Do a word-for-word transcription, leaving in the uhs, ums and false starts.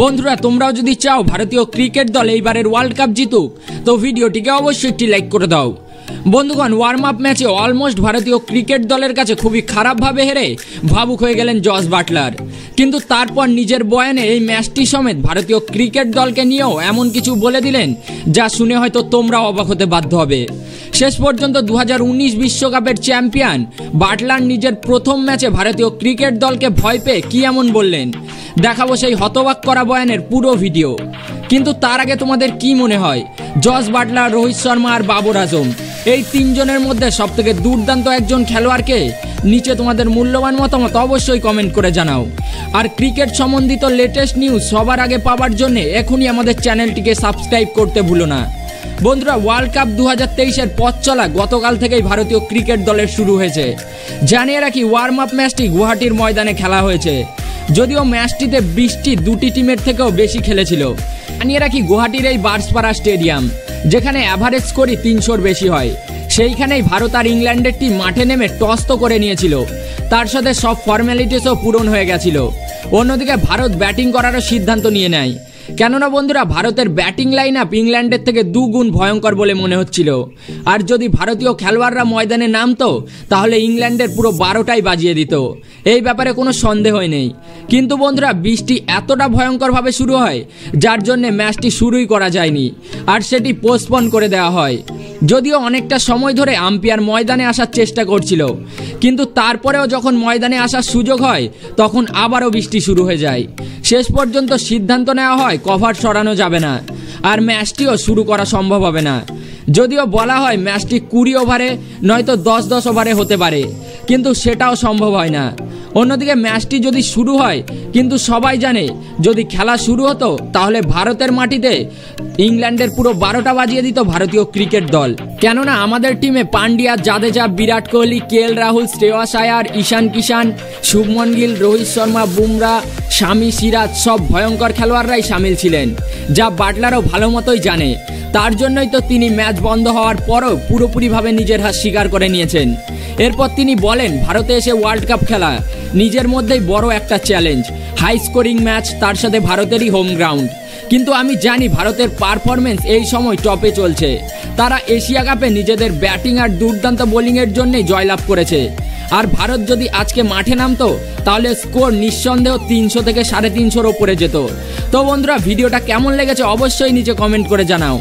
বন্ধুরা তোমরাও যদি চাও ভারতীয় ক্রিকেট দল এইবারের ওয়ার্ল্ড কাপ জিতুক তো ভিডিওটিকে অবশ্যই একটি লাইক করে দাও। বন্ধুগণ ওয়ার্ম আপ ম্যাচে অলমোস্ট ভারতীয় ক্রিকেট দলের কাছে খুবই খারাপভাবে হেরে ভাবুক হয়ে গেলেন জস বাটলার, কিন্তু তারপর নিজের বয়ানে এই ম্যাচটি সমেত ভারতীয় ক্রিকেট দলকে নিয়েও এমন কিছু বলে দিলেন যা শুনে হয়তো তোমরা অবাক হতে বাধ্য হবে। শেষ পর্যন্ত দু হাজার উনিশ বিশ্বকাপের চ্যাম্পিয়ন বাটলার নিজের প্রথম ম্যাচে ভারতীয় ক্রিকেট দলকে ভয় পেয়ে কি এমন বললেন দেখাবো সেই হতবাক করা বয়ানের পুরো ভিডিও। কিন্তু তার আগে তোমাদের কি মনে হয় জস বাটলার, রোহিত শর্মা আর বাবর আজম এই তিনজনের মধ্যে সবথেকে দুর্দান্ত একজন খেলোয়াড়কে? নিচে তোমাদের মূল্যবান মতামত অবশ্যই কমেন্ট করে জানাও। আর ক্রিকেট সম্বন্ধিত লেটেস্ট নিউজ সবার আগে পাওয়ার জন্য এখনই আমাদের চ্যানেলটিকে সাবস্ক্রাইব করতে ভুলো না। বন্ধুরা ওয়ার্ল্ড কাপ দু হাজার তেইশের পথ চলা গতকাল থেকেই ভারতীয় ক্রিকেট দলের শুরু হয়েছে। জানিয়ে রাখি ওয়ার্ম আপ ম্যাচটি গুয়াহাটির ময়দানে খেলা হয়েছে, যদিও ম্যাচটিতে বৃষ্টি দুটি টিমের থেকেও বেশি খেলেছিল। জানিয়ে রাখি গুয়াহাটির এই বার্সপাড়া স্টেডিয়াম যেখানে অ্যাভারেজ স্কোরই তিনশোর বেশি হয়, সেইখানেই ভারত আর ইংল্যান্ডের টিম মাঠে নেমে টস তো করে নিয়েছিল, তার সাথে সব ফর্ম্যালিটিসও পূরণ হয়ে গেছিল। অন্যদিকে ভারত ব্যাটিং করারও সিদ্ধান্ত নিয়ে নেয়, কেননা বন্ধুরা ভারতের ব্যাটিং লাইন আপ ইংল্যান্ডের থেকে দুগুণ ভয়ঙ্কর বলে মনে হচ্ছিল। আর যদি ভারতীয় খেলোয়াড়রা ময়দানে নামতো তাহলে ইংল্যান্ডের পুরো বারোটাই বাজিয়ে দিত, এই ব্যাপারে কোনো সন্দেহ নেই। কিন্তু বন্ধুরা বৃষ্টি এতটা ভয়ঙ্করভাবে শুরু হয় যার জন্যে ম্যাচটি শুরুই করা যায়নি আর সেটি পোস্টপন করে দেওয়া হয়। যদিও অনেকটা সময় ধরে আম্পায়ার ময়দানে আসার চেষ্টা করছিল, কিন্তু তারপরেও যখন ময়দানে আসার সুযোগ হয় তখন আবারও বৃষ্টি শুরু হয়ে যায়। শেষ পর্যন্ত সিদ্ধান্ত নেওয়া হয় কভার সরানো যাবে না আর ম্যাচটিও শুরু করা সম্ভব হবে না। যদিও বলা হয় ম্যাচটি কুড়ি ওভারে নয়তো দশ দশ ওভারে হতে পারে, কিন্তু সেটাও সম্ভব হয় না। অন্যদিকে ম্যাচটি যদি শুরু হয় কিন্তু সবাই জানে যদি খেলা শুরু হতো তাহলে ভারতের মাটিতে ইংল্যান্ডের পুরো বারোটা বাজিয়ে দিত ভারতীয় ক্রিকেট দল, কেননা আমাদের টিমে পান্ডিয়া, জাদেজা, বিরাট কোহলি, কেএল রাহুল, শ্রেয়াস আয়ার, ঈশান কিশান, শুভমন গিল, রোহিত শর্মা, বুমরা, শামি, সিরাজ সব ভয়ঙ্কর খেলোয়াড়রাই সামিল ছিলেন, যা বাটলারও ভালো মতোই জানে। তার জন্যই তো তিনি ম্যাচ বন্ধ হওয়ার পরও পুরোপুরিভাবে নিজের হাত স্বীকার করে নিয়েছেন। এরপর তিনি বলেন ভারতে এসে ওয়ার্ল্ড কাপ খেলা নিজের মধ্যেই বড় একটা চ্যালেঞ্জ, হাই স্কোরিং ম্যাচ, তার সাথে ভারতেরই হোম গ্রাউন্ড। কিন্তু আমি জানি ভারতের পারফরমেন্স এই সময় টপে চলছে, তারা এশিয়া কাপে নিজেদের ব্যাটিং আর দুর্দান্ত বোলিংয়ের জন্যই জয়লাভ করেছে। আর ভারত যদি আজকে মাঠে নামতো তাহলে স্কোর নিঃসন্দেহ তিনশো থেকে সাড়ে তিনশোর ওপরে যেত। তো বন্ধুরা ভিডিওটা কেমন লেগেছে অবশ্যই নিচে কমেন্ট করে জানাও।